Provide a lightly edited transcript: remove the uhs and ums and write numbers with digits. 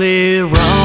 badly wrong.